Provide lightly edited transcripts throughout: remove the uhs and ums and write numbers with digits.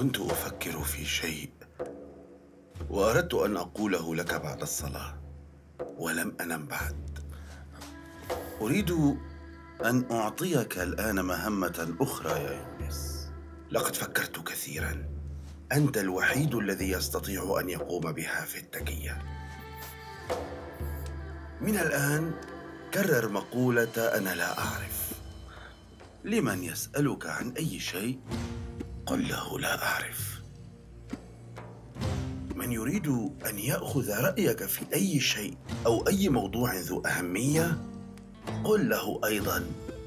كنت أفكر في شيء وأردت أن أقوله لك بعد الصلاة، ولم أنم بعد. أريد أن أعطيك الآن مهمة أخرى يا يونس. لقد فكرت كثيراً، أنت الوحيد الذي يستطيع أن يقوم بها في التكية. من الآن كرر مقولة أنا لا أعرف. لمن يسألك عن أي شيء قل له لا أعرف. من يريد أن يأخذ رأيك في أي شيء أو أي موضوع ذو أهمية قل له أيضاً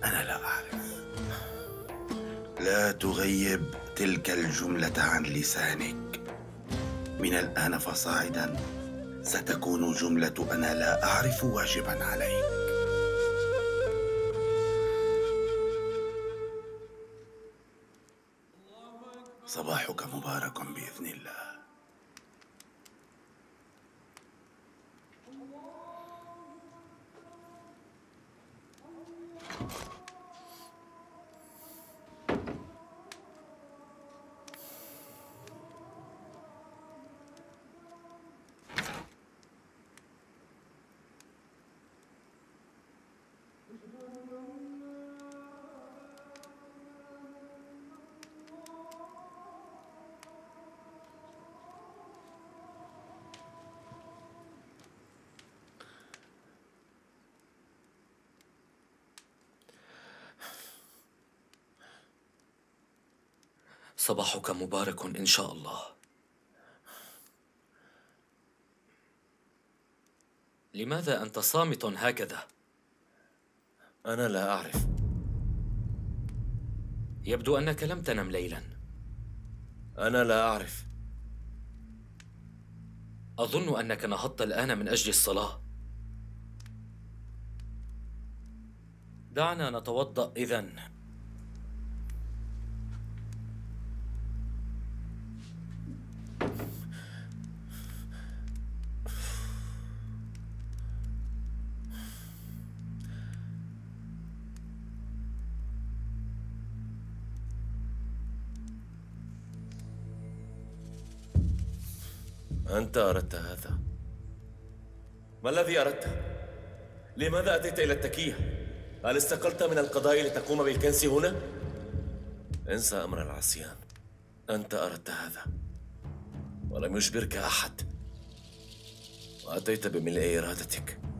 أنا لا أعرف. لا تغيب تلك الجملة عن لسانك. من الآن فصاعداً ستكون جملة أنا لا أعرف واجباً عليك. صباحك مبارك بإذن الله. صباحك مبارك إن شاء الله. لماذا أنت صامت هكذا؟ أنا لا أعرف. يبدو أنك لم تنم ليلاً. أنا لا أعرف. أظن أنك نهضت الآن من أجل الصلاة. دعنا نتوضأ إذن. أنت أردت هذا. ما الذي أردته؟ لماذا أتيت إلى التكية؟ هل استقلت من القضاء لتقوم بالكنس هنا؟ انسى أمر العصيان. أنت أردت هذا ولم يجبرك أحد، وأتيت بملء إرادتك.